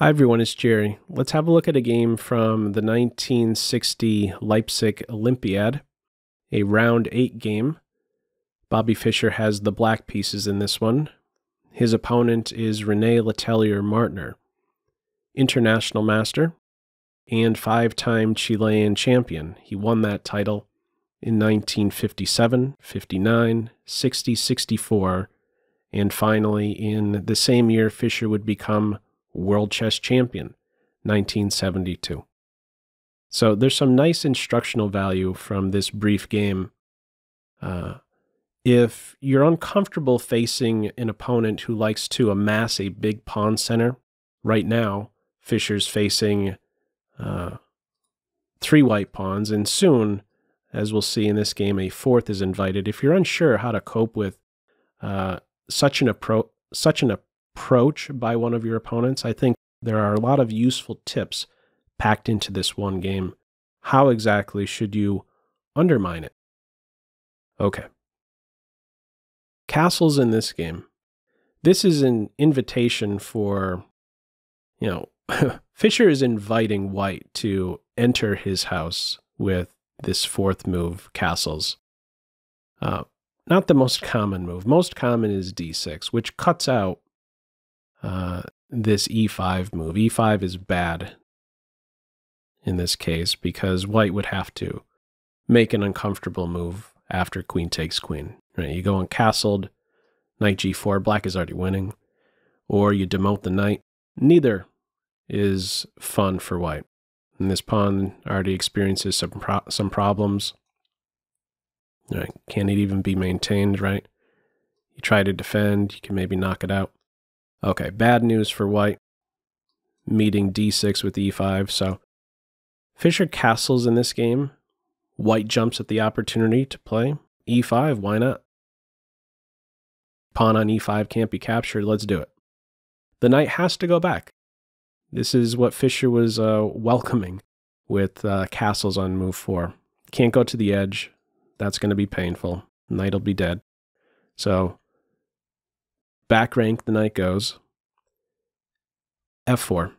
Hi everyone, it's Jerry. Let's have a look at a game from the 1960 Leipzig Olympiad, a round 8 game. Bobby Fischer has the black pieces in this one. His opponent is Rene Letelier Martner, international master and 5-time Chilean champion. He won that title in 1957, 59, 60, 64, and finally in the same year Fischer would become World Chess Champion, 1972. So there's some nice instructional value from this brief game. If you're uncomfortable facing an opponent who likes to amass a big pawn center, right now Fischer's facing 3 white pawns, and soon, as we'll see in this game, a 4th is invited. If you're unsure how to cope with such an approach by one of your opponents, I think there are a lot of useful tips packed into this one game. How exactly should you undermine it? Okay. Castles in this game. This is an invitation for, Fischer is inviting White to enter his house with this 4th move, castles. Not the most common move. Most common is d6, which cuts out this e5 move. e5 is bad in this case because White would have to make an uncomfortable move after queen takes queen. Right? You go uncastled, knight g4, black is already winning, or you demote the knight. Neither is fun for White. And this pawn already experiences some problems. Right? Can it even be maintained, right? You try to defend, you can maybe knock it out. Okay, bad news for White, meeting d6 with e5, so Fischer castles in this game. White jumps at the opportunity to play e5, why not? Pawn on e5 can't be captured, let's do it. The knight has to go back. This is what Fischer was welcoming with castles on move 4. Can't go to the edge, that's going to be painful, knight will be dead. So back rank, the knight goes. f4.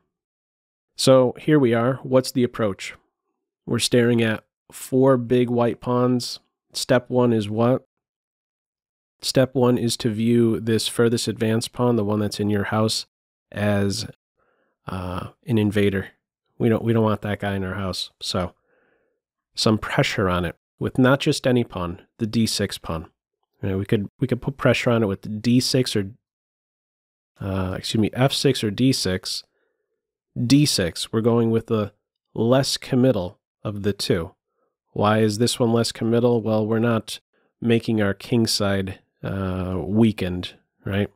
So here we are. What's the approach? We're staring at 4 big white pawns. Step 1 is what? Step 1 is to view this furthest advanced pawn, the one that's in your house, as an invader. We don't want that guy in our house. So some pressure on it with not just any pawn, the d6 pawn. We could put pressure on it with d6 or f6 or d6. d6, we're going with the less committal of the two. Why is this one less committal? Well, we're not making our kingside weakened, right?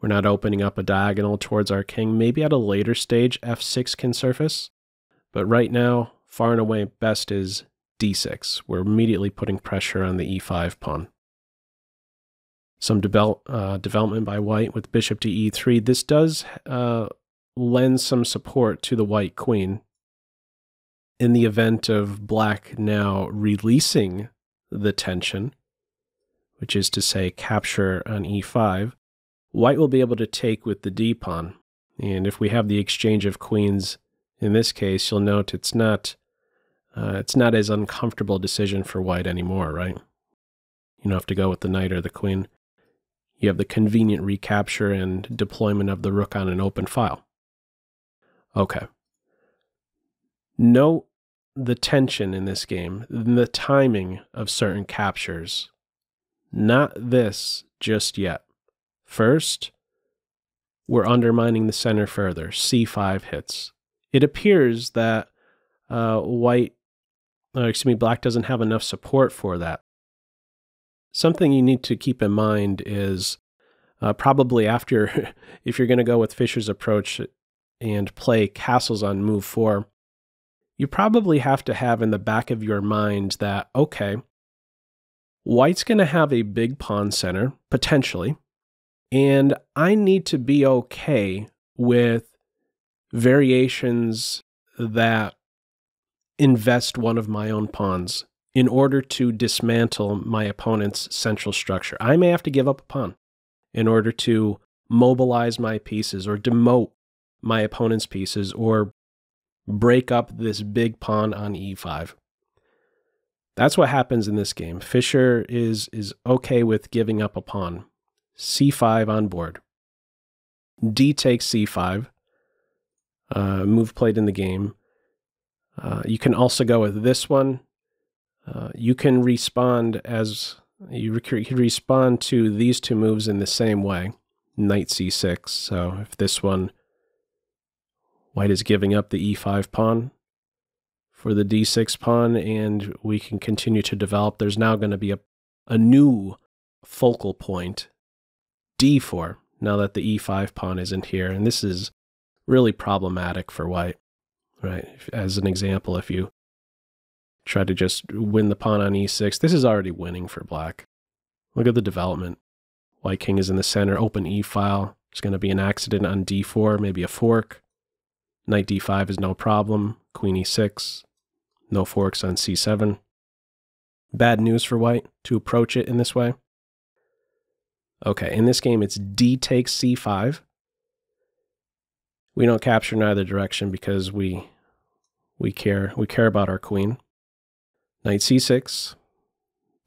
We're not opening up a diagonal towards our king. Maybe at a later stage, f6 can surface. But right now, far and away, best is d6. We're immediately putting pressure on the e5 pawn. Some development by White with bishop to e3. This does lend some support to the white queen in the event of black now releasing the tension, which is to say capture on e5. White will be able to take with the d-pawn. And if we have the exchange of queens in this case, you'll note it's not as uncomfortable a decision for White anymore, right? You don't have to go with the knight or the queen. You have the convenient recapture and deployment of the rook on an open file. Okay. Note the tension in this game, the timing of certain captures. Not this just yet. First, we're undermining the center further. c5 hits. It appears that black doesn't have enough support for that. Something you need to keep in mind is probably after, if you're going to go with Fischer's approach and play castles on move 4, you probably have to have in the back of your mind that, okay, White's going to have a big pawn center, potentially, and I need to be okay with variations that invest one of my own pawns in order to dismantle my opponent's central structure. I may have to give up a pawn in order to mobilize my pieces or demote my opponent's pieces or break up this big pawn on e5. That's what happens in this game. Fischer is okay with giving up a pawn. c5 on board. D takes c5. Move played in the game. You can also go with this one. You can respond as you could respond to these two moves in the same way. Knight c6. So if this one, white is giving up the e5 pawn for the d6 pawn, and we can continue to develop. There's now going to be a new focal point, d4, now that the e5 pawn isn't here. And this is really problematic for white, right? As an example, if you try to just win the pawn on e6, this is already winning for black. Look at the development. White king is in the center, open e-file. There's going to be an accident on d4, maybe a fork. Knight d5 is no problem. Queen e6, no forks on c7. Bad news for white to approach it in this way. Okay, in this game it's d takes c5. We don't capture in either direction because we care about our queen. Knight c6,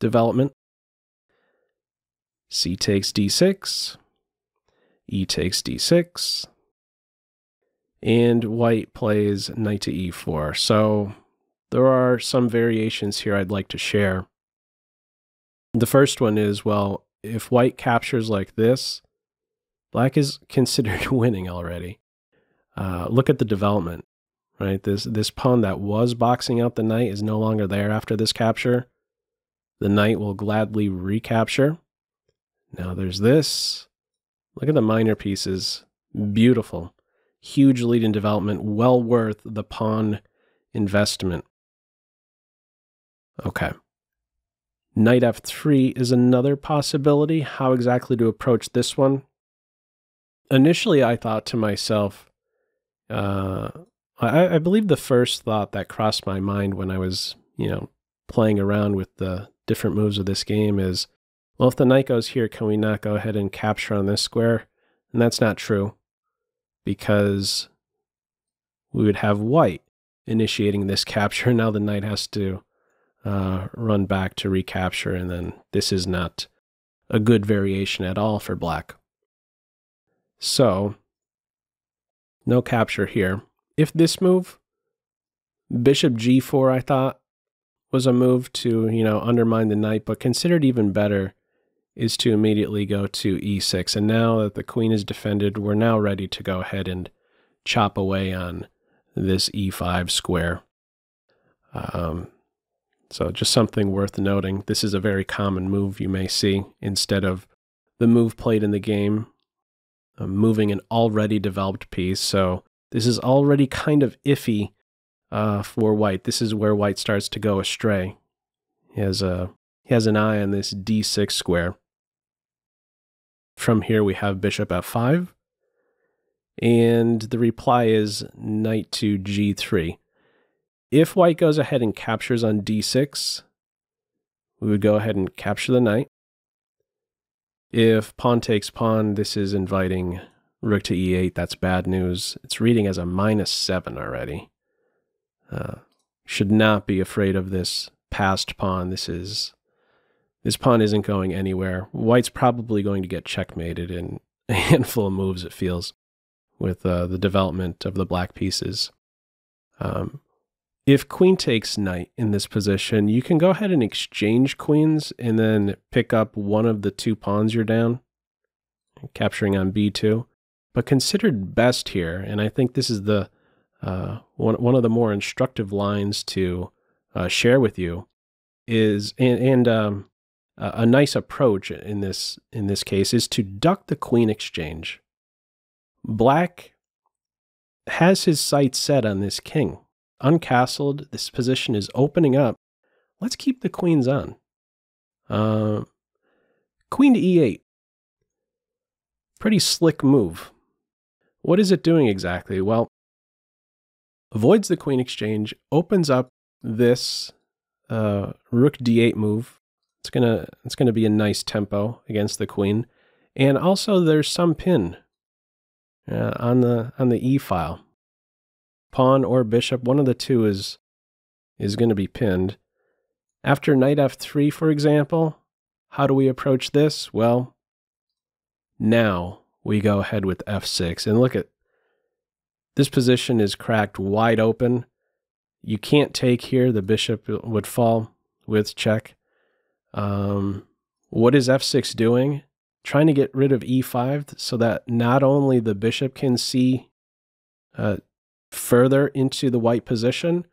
development. C takes d6, e takes d6, and white plays knight to e4. So there are some variations here I'd like to share. The first one is, well, if white captures like this, black is considered winning already. Look at the development, right? This pawn that was boxing out the knight is no longer there after this capture. The knight will gladly recapture. Now there's this. Look at the minor pieces. Beautiful. Huge lead in development, well worth the pawn investment. Okay. Knight f3 is another possibility. How exactly to approach this one? Initially, I thought to myself, I believe the first thought that crossed my mind when I was, playing around with the different moves of this game is, well, if the knight goes here, can we not go ahead and capture on this square? And that's not true, because we would have white initiating this capture. Now the knight has to run back to recapture, and then this is not a good variation at all for black. So, no capture here. If this move, bishop g4, I thought, was a move to, undermine the knight, but considered even better is to immediately go to e6. And now that the queen is defended, we're now ready to go ahead and chop away on this e5 square. So just something worth noting. This is a very common move you may see instead of the move played in the game. Moving an already developed piece, so this is already kind of iffy for white. This is where white starts to go astray. He has an eye on this d6 square. From here we have bishop f5, and the reply is knight to g3. If white goes ahead and captures on d6, we would go ahead and capture the knight. If pawn takes pawn, this is inviting rook to e8. That's bad news. It's reading as a -7 already. Should not be afraid of this passed pawn. This pawn isn't going anywhere. White's probably going to get checkmated in a handful of moves, it feels, with the development of the black pieces. If queen takes knight in this position, you can go ahead and exchange queens and then pick up one of the two pawns you're down, capturing on b2. But considered best here, and I think this is the one of the more instructive lines to share with you, is a nice approach in this case is to duck the queen exchange. Black has his sights set on this king. Uncastled, this position is opening up. Let's keep the queens on. Queen to e8. Pretty slick move. What is it doing exactly? Well, avoids the queen exchange, opens up this rook d8 move. It's gonna be a nice tempo against the queen. And also there's some pin. on the E file. Pawn or bishop, one of the two is going to be pinned. After knight f3, for example, how do we approach this? Well, now we go ahead with f6. And look at, this position is cracked wide open. You can't take here. The bishop would fall with check. What is f6 doing? Trying to get rid of e5 so that not only the bishop can see further into the white position,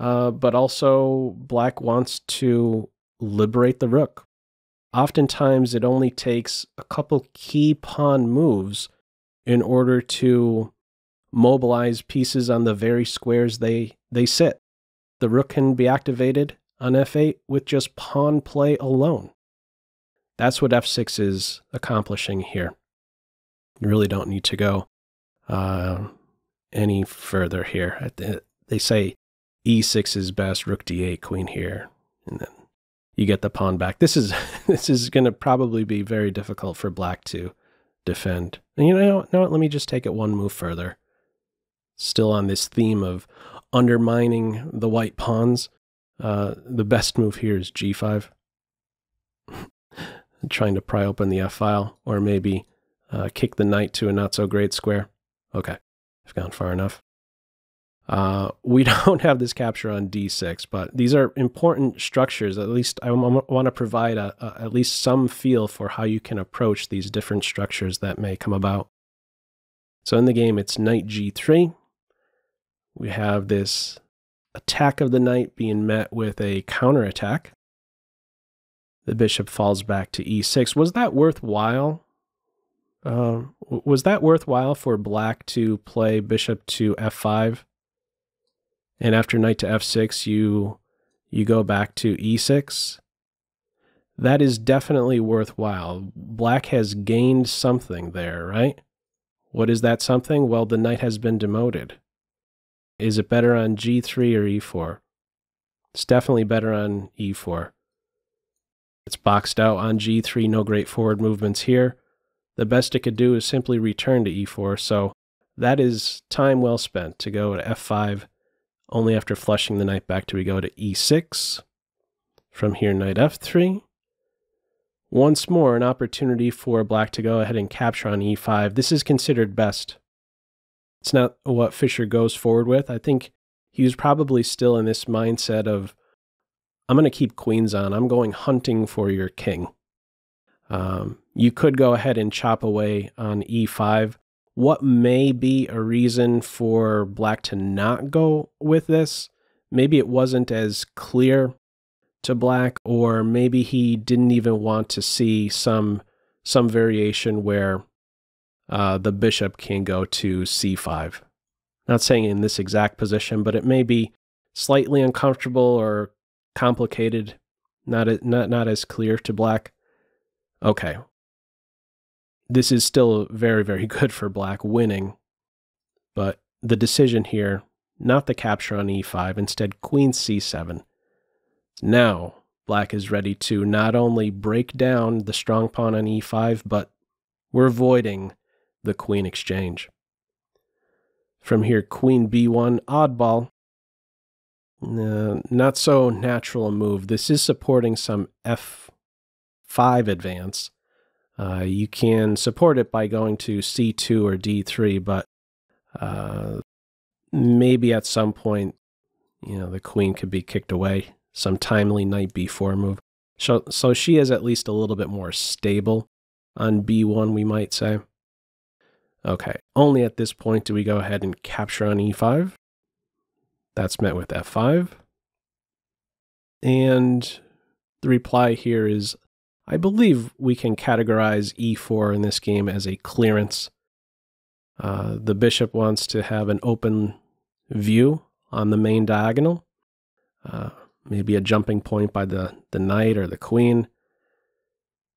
but also black wants to liberate the rook. Oftentimes, it only takes a couple key pawn moves in order to mobilize pieces on the very squares they sit. The rook can be activated on f8 with just pawn play alone. That's what f6 is accomplishing here. You really don't need to go any further here. They say e6 is best, rook d8, queen here, and then you get the pawn back. This is going to probably be very difficult for black to defend. And you know what? Let me just take it one move further. Still on this theme of undermining the white pawns, the best move here is g5. Trying to pry open the f file, or maybe kick the knight to a not so great square. Okay, I've gone far enough. We don't have this capture on d6, but these are important structures. At least I want to provide at least some feel for how you can approach these different structures that may come about. So in the game, it's knight g3. We have this attack of the knight being met with a counterattack. The bishop falls back to e6. Was that worthwhile? Was that worthwhile for black to play bishop to f5? And after knight to f6, you go back to e6? That is definitely worthwhile. Black has gained something there, right? What is that something? Well, the knight has been demoted. Is it better on g3 or e4? It's definitely better on e4. It's boxed out on g3, no great forward movements here. The best it could do is simply return to e4, so that is time well spent to go to f5. Only after flushing the knight back do we go to e6. From here, knight f3. Once more, an opportunity for black to go ahead and capture on e5. This is considered best. It's not what Fischer goes forward with. I think he was probably still in this mindset of, I'm going to keep queens on. I'm going hunting for your king. You could go ahead and chop away on e5. What may be a reason for black to not go with this? Maybe it wasn't as clear to black, or maybe he didn't even want to see some variation where the bishop can go to c5. Not saying in this exact position, but it may be slightly uncomfortable or complicated, not as clear to black. Okay. This is still very, very good for black winning, but the decision here, not the capture on e5, instead queen c7. Now, black is ready to not only break down the strong pawn on e5, but we're avoiding the queen exchange. From here, queen b1, oddball. Not so natural a move. This is supporting some f5 advance. You can support it by going to c2 or d3, but maybe at some point, the queen could be kicked away. Some timely knight b4 move. So she is at least a little bit more stable on b1, we might say. Okay, only at this point do we go ahead and capture on e5. That's met with f5. And the reply here is, I believe we can categorize e4 in this game as a clearance. The bishop wants to have an open view on the main diagonal. Maybe a jumping point by the knight or the queen.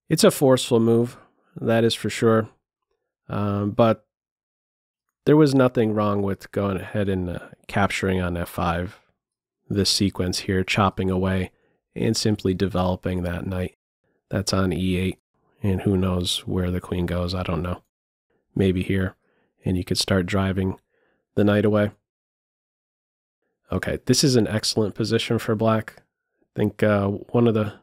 It's a forceful move, that is for sure. But there was nothing wrong with going ahead and capturing on f5. This sequence here, chopping away and simply developing that knight. That's on e8, and who knows where the queen goes, I don't know. Maybe here, and you could start driving the knight away. Okay, this is an excellent position for black. I think one of the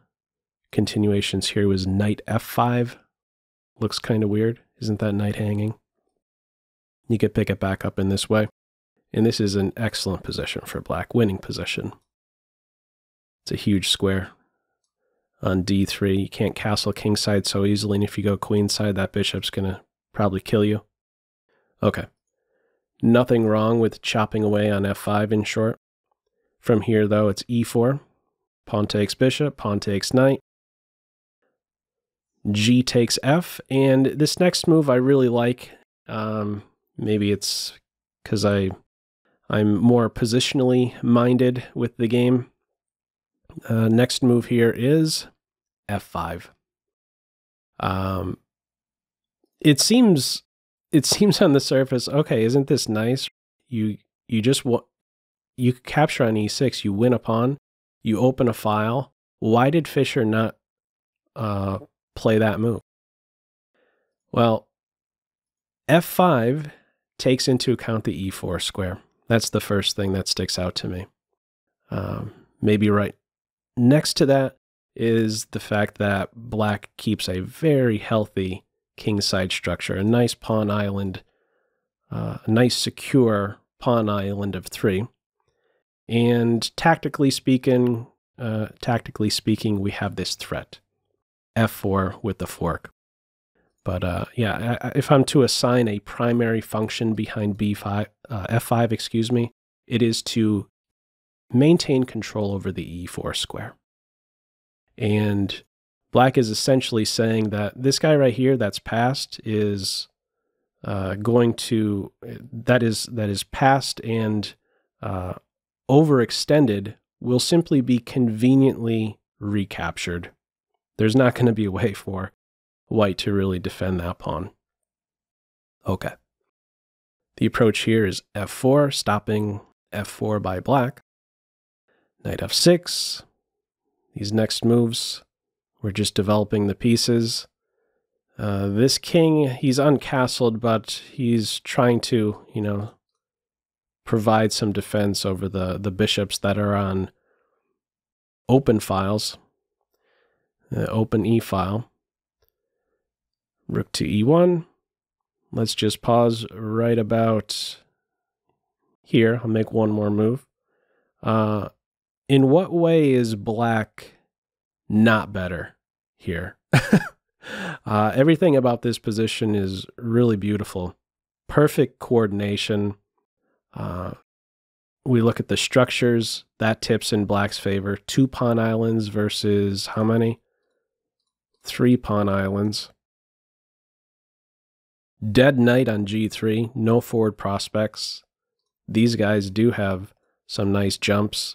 continuations here was knight f5. Looks kind of weird. Isn't that knight hanging? You could pick it back up in this way. And this is an excellent position for black, winning position. It's a huge square. On d3, you can't castle kingside so easily, and if you go queenside, that bishop's going to probably kill you. Okay. Nothing wrong with chopping away on f5 in short. From here, though, it's e4. Pawn takes bishop, pawn takes knight. G takes f, and this next move I really like. Maybe it's because I'm more positionally minded with the game. Next move here is f5. It seems on the surface, okay, isn't this nice? You capture on e6, you win a pawn, you open a file. Why did Fischer not play that move? Well, f5 takes into account the e4 square. That's the first thing that sticks out to me. Maybe right next to that is the fact that black keeps a very healthy kingside structure, a nice pawn island, a nice secure pawn island of 3. And tactically speaking, we have this threat, f4 with the fork. But yeah, if I'm to assign a primary function behind f5, excuse me, it is to maintain control over the e4 square. And black is essentially saying that this guy right here that's passed is that is passed and overextended will simply be conveniently recaptured. There's not going to be a way for white to really defend that pawn. Okay. The approach here is f4, stopping f4 by black. Knight f6. These next moves, we're just developing the pieces. This king, he's uncastled, but he's trying to, you know, provide some defense over the bishops that are on open files. Open e file. Rook to e1. Let's just pause right about here. I'll make one more move. In what way is black not better here? Everything about this position is really beautiful. Perfect coordination. We look at the structures. That tips in black's favor. 2 pawn islands versus how many? 3 pawn islands. Dead knight on g3. No forward prospects. These guys do have some nice jumps.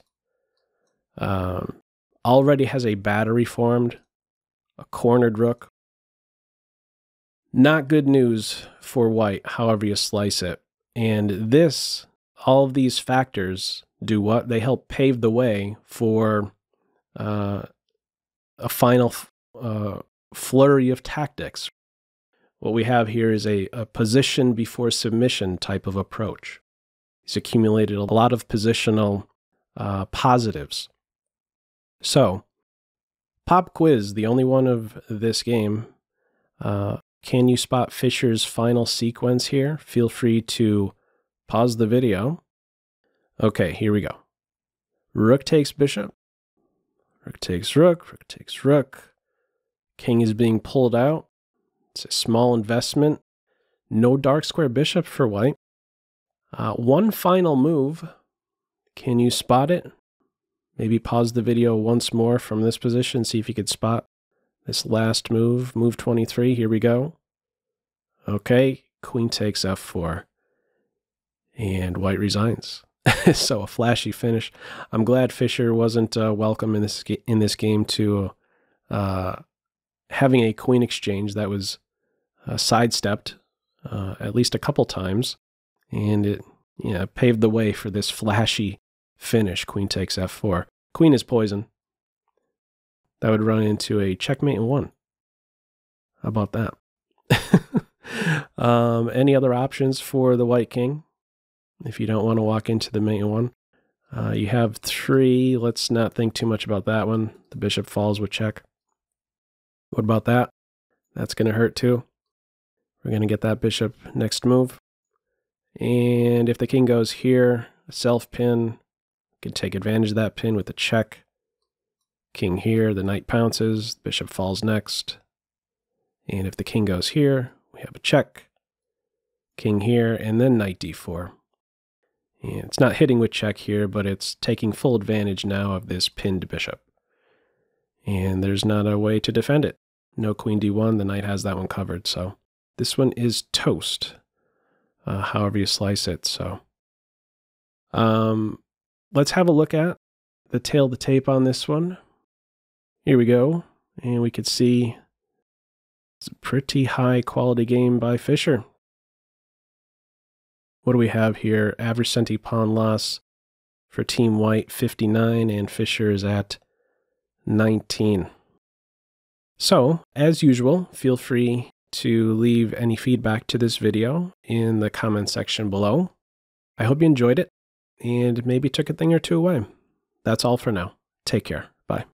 Already has a battery formed, a cornered rook. Not good news for white, however you slice it. And this, all of these factors do what? They help pave the way for a final flurry of tactics. What we have here is a position before submission type of approach. He's accumulated a lot of positional positives. So, pop quiz, the only one of this game. Can you spot Fischer's final sequence here? Feel free to pause the video. Okay, here we go. Rook takes bishop. Rook takes rook. Rook takes rook. King is being pulled out. It's a small investment. No dark square bishop for white. One final move. Can you spot it? Maybe pause the video once more from this position, see if you could spot this last move, move 23, here we go. Okay, queen takes f4, and white resigns. So a flashy finish. I'm glad Fischer wasn't welcome in this game to having a queen exchange that was sidestepped at least a couple times, and it, you know, paved the way for this flashy finish, queen takes f4. Queen is poison. That would run into a checkmate and 1. How about that? Any other options for the White King? If you don't want to walk into the main one, you have three. Let's not think too much about that one. The bishop falls with check. What about that? That's going to hurt too. We're going to get that bishop next move. And if the king goes here, a self pin, can take advantage of that pin with the check. King here, the knight pounces, the bishop falls next. And if the king goes here, we have a check. King here, and then knight d4. And it's not hitting with check here, but it's taking full advantage now of this pinned bishop. And there's not a way to defend it. No queen d1, the knight has that one covered, so this one is toast, however you slice it. So let's have a look at the tail of the tape on this one. Here we go, and we could see it's a pretty high quality game by Fischer. What do we have here? Average centi pawn loss for Team White, 59, and Fischer is at 19. So, as usual, feel free to leave any feedback to this video in the comment section below. I hope you enjoyed it and maybe took a thing or two away. That's all for now. Take care. Bye.